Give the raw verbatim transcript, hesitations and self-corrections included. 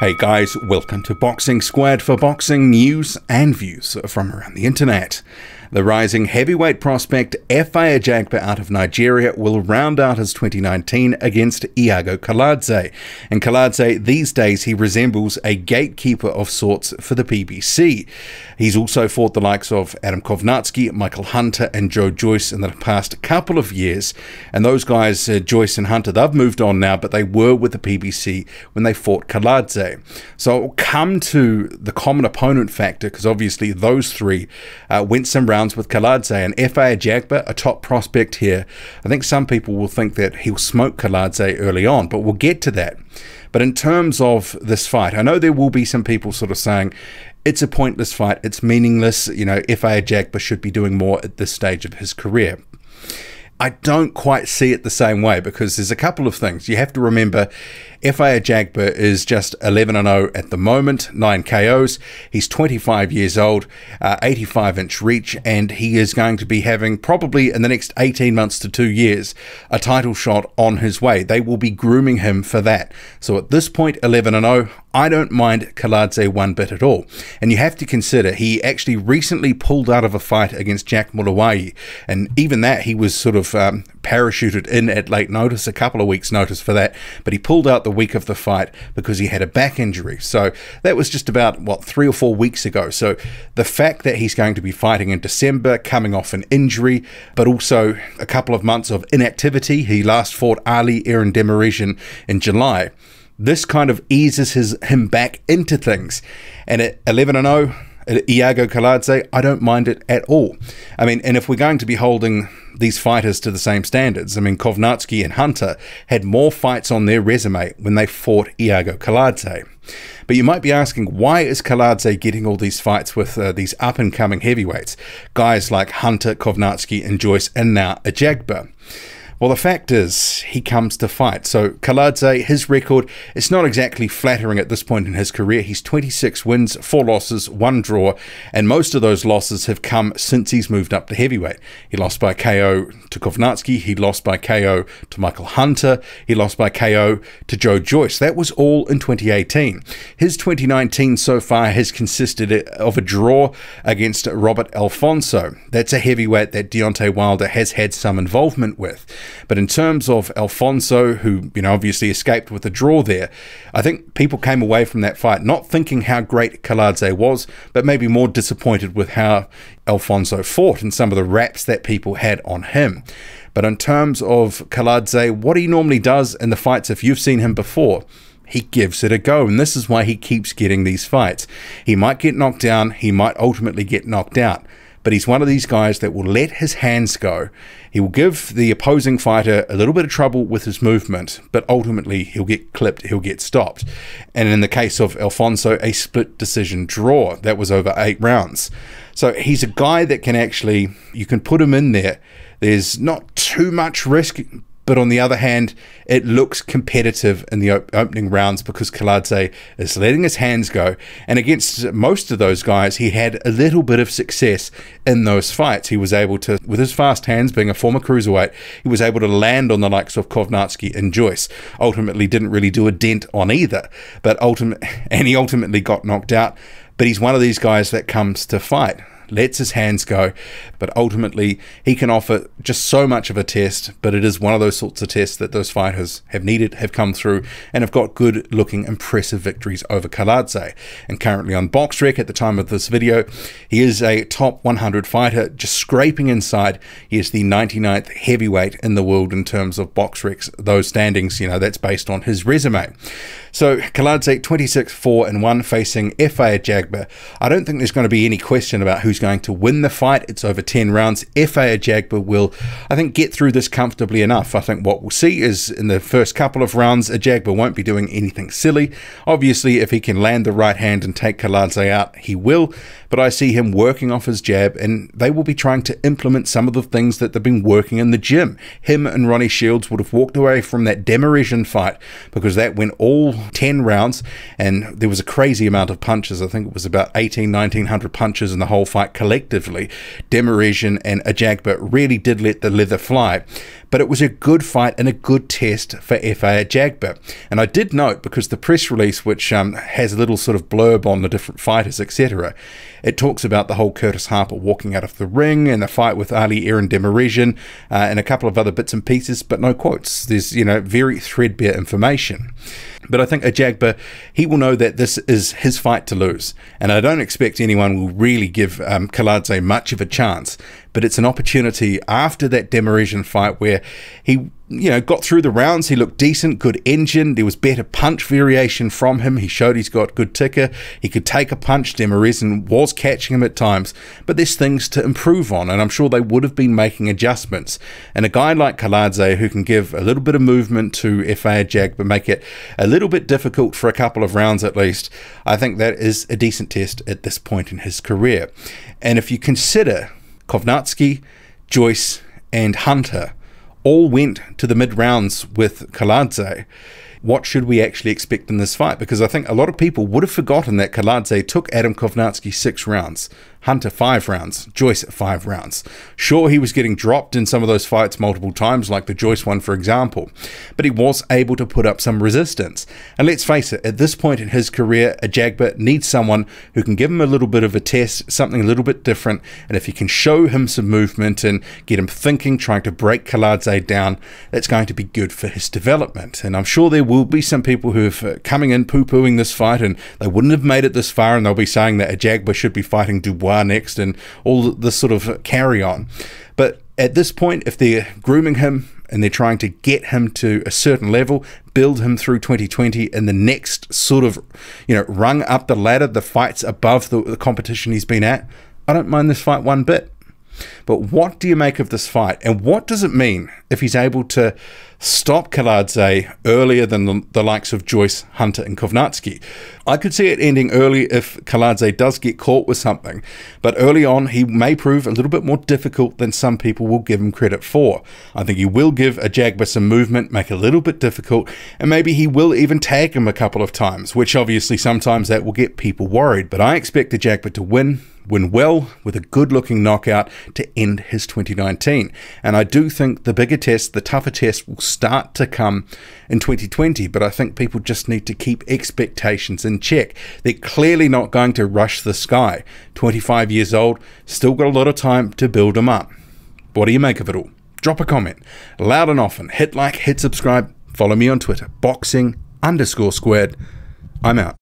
Hey guys, welcome to Boxing Squared for boxing news and views from around the internet. The rising heavyweight prospect Efe Ajagba out of Nigeria will round out his twenty nineteen against Iago Kiladze. And Kiladze, these days, he resembles a gatekeeper of sorts for the P B C. He's also fought the likes of Adam Kownacki, Michael Hunter and Joe Joyce in the past couple of years. And those guys, uh, Joyce and Hunter, they've moved on now, but they were with the P B C when they fought Kiladze. So it will come to the common opponent factor, because obviously those three uh, went some rounds with Kiladze, and Efe Ajagba, a top prospect here. I think some people will think that he'll smoke Kiladze early on, but we'll get to that. But in terms of this fight, I know there will be some people sort of saying it's a pointless fight, it's meaningless, you know, Efe Ajagba should be doing more at this stage of his career. I don't quite see it the same way, because there's a couple of things. You have to remember, Efe Ajagba is just eleven and oh at the moment, nine K Os. He's twenty-five years old, eighty-five inch uh, reach, and he is going to be having, probably in the next eighteen months to two years, a title shot on his way. They will be grooming him for that. So at this point, eleven and oh, I don't mind Kiladze one bit at all. And you have to consider, he actually recently pulled out of a fight against Jack Mulawai, and even that, he was sort of Um, parachuted in at late notice, a couple of weeks notice for that, but he pulled out the week of the fight because he had a back injury. So that was just about, what, three or four weeks ago. So the fact that he's going to be fighting in December, coming off an injury, but also a couple of months of inactivity. He last fought Ali Aaron Demirjian in July. This kind of eases his him back into things. And at eleven and oh, Iago Kiladze, I don't mind it at all. I mean, and if we're going to be holding these fighters to the same standards, I mean, Kownacki and Hunter had more fights on their resume when they fought Iago Kiladze. But you might be asking, why is Kiladze getting all these fights with uh, these up-and-coming heavyweights, guys like Hunter, Kownacki and Joyce, and now Ajagba? Well, the fact is, he comes to fight. So Kiladze, his record, it's not exactly flattering at this point in his career. He's twenty-six wins, four losses, one draw, and most of those losses have come since he's moved up to heavyweight. He lost by K O to Kownacki. He lost by K O to Michael Hunter. He lost by K O to Joe Joyce. That was all in twenty eighteen. His twenty nineteen so far has consisted of a draw against Robert Alfonso. That's a heavyweight that Deontay Wilder has had some involvement with. But in terms of Alfonso, who, you know, obviously escaped with a draw there, I think people came away from that fight not thinking how great Kiladze was, but maybe more disappointed with how Alfonso fought and some of the raps that people had on him. But in terms of Kiladze, what he normally does in the fights, if you've seen him before, he gives it a go, and this is why he keeps getting these fights. He might get knocked down, he might ultimately get knocked out, but he's one of these guys that will let his hands go. He will give the opposing fighter a little bit of trouble with his movement, but ultimately he'll get clipped, he'll get stopped. And in the case of Alfonso, a split decision draw. That was over eight rounds. So he's a guy that can actually, you can put him in there. There's not too much risk, but on the other hand, it looks competitive in the op opening rounds because Kiladze is letting his hands go. And against most of those guys, he had a little bit of success in those fights. He was able to, with his fast hands, being a former cruiserweight, he was able to land on the likes of Kownacki and Joyce. Ultimately didn't really do a dent on either, but ultimate, and he ultimately got knocked out. But he's one of these guys that comes to fight, lets his hands go, but ultimately he can offer just so much of a test. But it is one of those sorts of tests that those fighters have needed, have come through, and have got good looking impressive victories over Kiladze. And currently on Boxrec at the time of this video, he is a top one hundred fighter, just scraping inside. He is the ninety-ninth heavyweight in the world in terms of Boxrec's, those standings, you know, that's based on his resume. So Kiladze, twenty-six four and one, facing Efe Ajagba. I don't think there's going to be any question about who's going to win the fight. It's over ten rounds. Efe Ajagba will, I think, get through this comfortably enough. I think what we'll see is in the first couple of rounds, Ajagba won't be doing anything silly. Obviously, if he can land the right hand and take Kiladze out, he will. But I see him working off his jab, and they will be trying to implement some of the things that they've been working in the gym. Him and Ronnie Shields would have walked away from that Demirezen fight because that went all ten rounds, and there was a crazy amount of punches. I think it was about eighteen, nineteen hundred punches in the whole fight collectively. Demirezen and Ajagba really did let the leather fly, but it was a good fight and a good test for Efe Ajagba. And I did note, because the press release, which um, has a little sort of blurb on the different fighters, et cetera, it talks about the whole Curtis Harper walking out of the ring and the fight with Ali Aaron Demirjian uh, and a couple of other bits and pieces, but no quotes. There's, you know, very threadbare information. But I think Ajagba, he will know that this is his fight to lose. And I don't expect anyone will really give um, Kiladze much of a chance. But it's an opportunity after that Demirezen fight where he, you know, got through the rounds. He looked decent, good engine. There was better punch variation from him. He showed he's got good ticker. He could take a punch. Demirezen was catching him at times, but there's things to improve on, and I'm sure they would have been making adjustments. And a guy like Kiladze, who can give a little bit of movement to Efe Ajagba, but make it a little bit difficult for a couple of rounds at least, I think that is a decent test at this point in his career. And if you consider Kownacki, Joyce, and Hunter all went to the mid-rounds with Kiladze, what should we actually expect in this fight? Because I think a lot of people would have forgotten that Kiladze took Adam Kownacki six rounds, Hunter five rounds, Joyce five rounds. Sure, he was getting dropped in some of those fights multiple times, like the Joyce one, for example, but he was able to put up some resistance. And let's face it, at this point in his career, Ajagba needs someone who can give him a little bit of a test, something a little bit different, and if he can show him some movement and get him thinking, trying to break Kiladze down, that's going to be good for his development. And I'm sure there will be some people who are coming in poo-pooing this fight, and they wouldn't have made it this far, and they'll be saying that Ajagba should be fighting Dubois next and all this sort of carry-on. But at this point, if they're grooming him and they're trying to get him to a certain level, build him through twenty twenty and the next sort of, you know, rung up the ladder, the fights above the, the competition he's been at, I don't mind this fight one bit. But what do you make of this fight, and what does it mean if he's able to stop Kiladze earlier than the, the likes of Joyce, Hunter, and Kownacki? I could see it ending early if Kiladze does get caught with something, but early on he may prove a little bit more difficult than some people will give him credit for. I think he will give Ajagba some movement, make it a little bit difficult, and maybe he will even tag him a couple of times, which obviously sometimes that will get people worried. But I expect Ajagba to win. Win well with a good looking knockout to end his twenty nineteen. And I do think the bigger test, the tougher test, will start to come in twenty twenty, but I think people just need to keep expectations in check. They're clearly not going to rush this guy. twenty-five years old, still got a lot of time to build him up. What do you make of it all? Drop a comment, loud and often. Hit like, hit subscribe, follow me on Twitter, boxing underscore squared. I'm out.